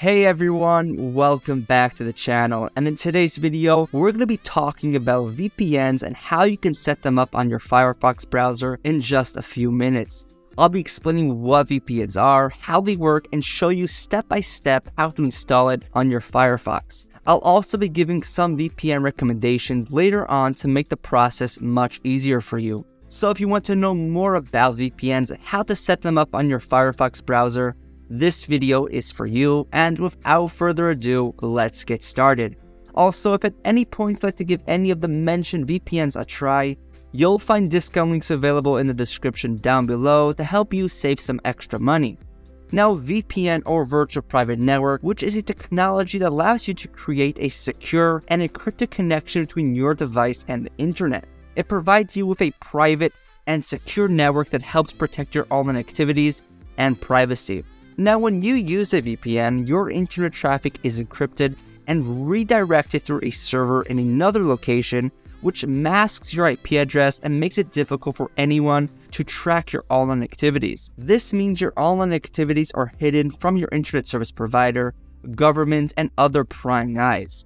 Hey everyone, welcome back to the channel, and in today's video we're going to be talking about VPNs and how you can set them up on your Firefox browser in just a few minutes. I'll be explaining what VPNs are, how they work, and show you step by step how to install it on your Firefox. I'll also be giving some VPN recommendations later on to make the process much easier for you. So if you want to know more about VPNs and how to set them up on your Firefox browser, this video is for you, and without further ado, let's get started. Also, if at any point you'd like to give any of the mentioned VPNs a try, you'll find discount links available in the description down below to help you save some extra money. Now, VPN, or Virtual Private Network, which is a technology that allows you to create a secure and encrypted connection between your device and the internet. It provides you with a private and secure network that helps protect your online activities and privacy. Now, when you use a VPN, your internet traffic is encrypted and redirected through a server in another location, which masks your IP address and makes it difficult for anyone to track your online activities. This means your online activities are hidden from your internet service provider, governments, and other prying eyes.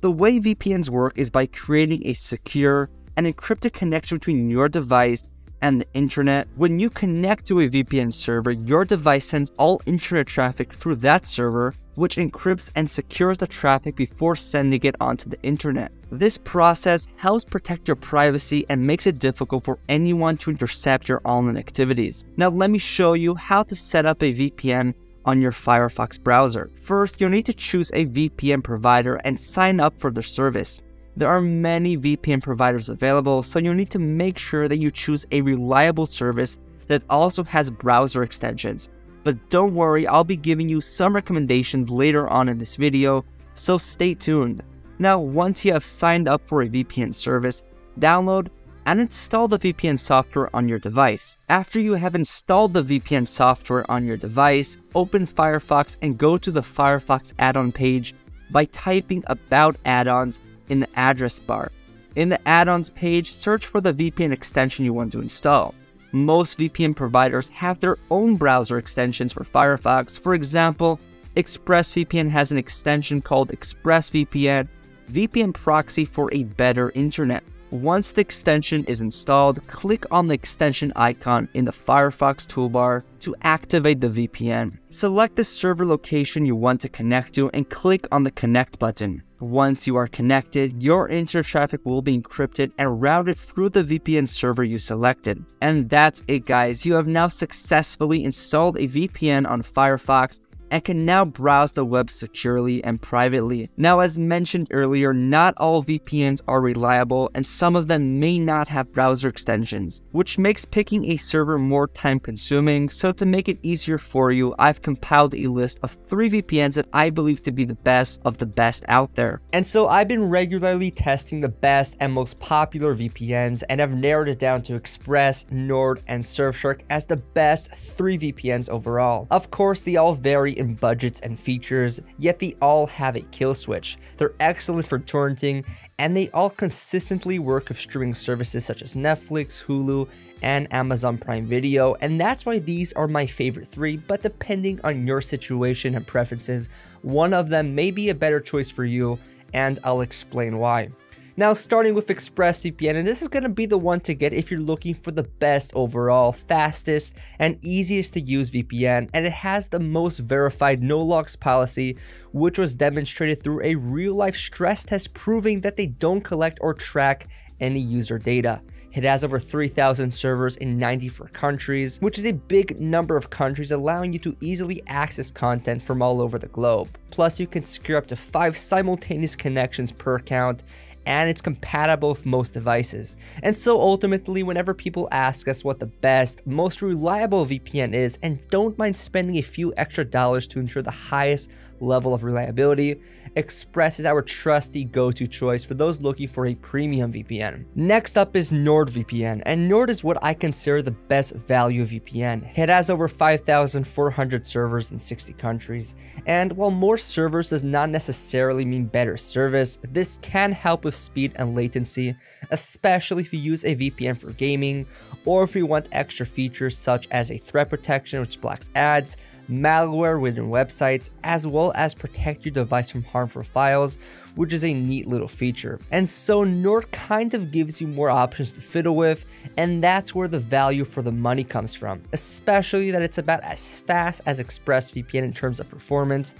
The way VPNs work is by creating a secure and encrypted connection between your device and the internet. When you connect to a VPN server, your device sends all internet traffic through that server, which encrypts and secures the traffic before sending it onto the internet. This process helps protect your privacy and makes it difficult for anyone to intercept your online activities. Now, let me show you how to set up a VPN on your Firefox browser. First, you'll need to choose a VPN provider and sign up for their service. There are many VPN providers available, so you'll need to make sure that you choose a reliable service that also has browser extensions. But don't worry, I'll be giving you some recommendations later on in this video, so stay tuned. Now, once you have signed up for a VPN service, download and install the VPN software on your device. After you have installed the VPN software on your device, open Firefox and go to the Firefox add-on page by typing About Add-ons in the address bar. In the add-ons page, search for the VPN extension you want to install. Most VPN providers have their own browser extensions for Firefox. For example, ExpressVPN has an extension called ExpressVPN, VPN proxy for a better internet. Once the extension is installed, click on the extension icon in the Firefox toolbar to activate the VPN. Select the server location you want to connect to and click on the connect button. Once you are connected, your internet traffic will be encrypted and routed through the VPN server you selected. And that's it, guys. You have now successfully installed a VPN on Firefox and can now browse the web securely and privately. Now, as mentioned earlier, not all VPNs are reliable, and some of them may not have browser extensions, which makes picking a server more time-consuming. So to make it easier for you, I've compiled a list of 3 VPNs that I believe to be the best of the best out there. And so I've been regularly testing the best and most popular VPNs, and I've narrowed it down to Express, Nord, and Surfshark as the best 3 VPNs overall. Of course, they all vary in budgets and features, yet they all have a kill switch. They're excellent for torrenting, and they all consistently work with streaming services such as Netflix, Hulu, and Amazon Prime Video, and that's why these are my favorite 3, but depending on your situation and preferences, one of them may be a better choice for you, and I'll explain why. Now, starting with ExpressVPN, and this is going to be the one to get if you're looking for the best overall, fastest, and easiest to use VPN, and it has the most verified no-logs policy, which was demonstrated through a real-life stress test proving that they don't collect or track any user data. It has over 3,000 servers in 94 countries, which is a big number of countries, allowing you to easily access content from all over the globe. Plus, you can secure up to 5 simultaneous connections per account, and it's compatible with most devices. And so ultimately, whenever people ask us what the best, most reliable VPN is, and don't mind spending a few extra dollars to ensure the highest level of reliability, Express is our trusty go-to choice for those looking for a premium VPN. Next up is NordVPN, and Nord is what I consider the best value VPN. It has over 5,400 servers in 60 countries, and while more servers does not necessarily mean better service, this can help with speed and latency, especially if you use a VPN for gaming, or if you want extra features such as a threat protection which blocks ads, malware within websites, as well as protect your device from harmful files, which is a neat little feature. And so Nord kind of gives you more options to fiddle with, and that's where the value for the money comes from, especially that it's about as fast as ExpressVPN in terms of performance,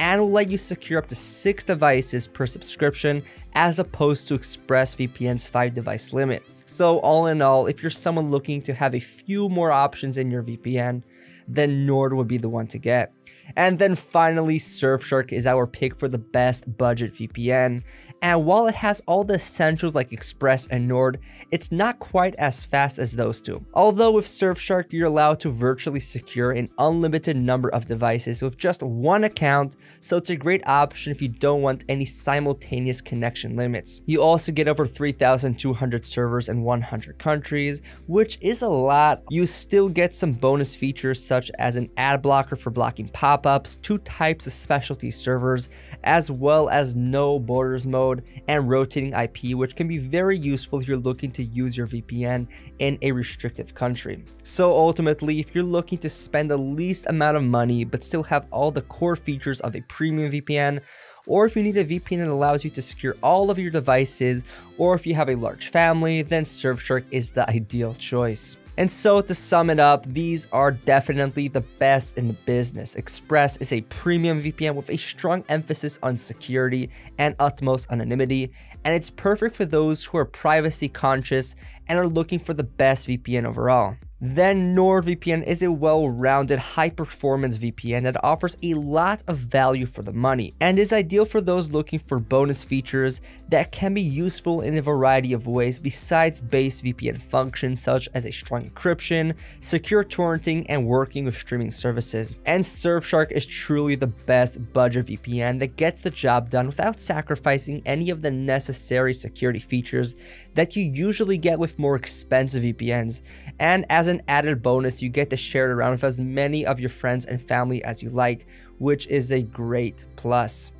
and will let you secure up to 6 devices per subscription as opposed to ExpressVPN's 5 device limit. So all in all, if you're someone looking to have a few more options in your VPN, then Nord would be the one to get. And then finally, Surfshark is our pick for the best budget VPN. And while it has all the essentials like Express and Nord, it's not quite as fast as those two. Although with Surfshark, you're allowed to virtually secure an unlimited number of devices with just one account, so it's a great option if you don't want any simultaneous connection limits. You also get over 3,200 servers in 100 countries, which is a lot. You still get some bonus features such as an ad blocker for blocking pop-ups, 2 types of specialty servers, as well as no borders mode and rotating IP, which can be very useful if you're looking to use your VPN in a restrictive country. So ultimately, if you're looking to spend the least amount of money but still have all the core features of a premium VPN, or if you need a VPN that allows you to secure all of your devices, or if you have a large family, then Surfshark is the ideal choice. And so to sum it up, these are definitely the best in the business. Express is a premium VPN with a strong emphasis on security and utmost anonymity, and it's perfect for those who are privacy conscious and are looking for the best VPN overall. Then NordVPN is a well-rounded, high-performance VPN that offers a lot of value for the money and is ideal for those looking for bonus features that can be useful in a variety of ways besides base VPN functions such as a strong encryption, secure torrenting, and working with streaming services. And Surfshark is truly the best budget VPN that gets the job done without sacrificing any of the necessary security features that you usually get with more expensive VPNs. And as an added bonus, you get to share it around with as many of your friends and family as you like, which is a great plus.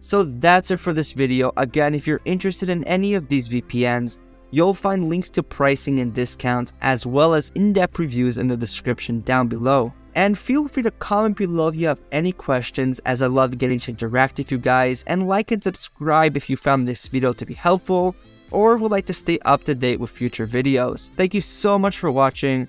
So that's it for this video. Again, if you're interested in any of these VPNs, you'll find links to pricing and discounts as well as in-depth reviews in the description down below. And feel free to comment below if you have any questions, as I love getting to interact with you guys, and like and subscribe if you found this video to be helpful or would like to stay up to date with future videos. Thank you so much for watching,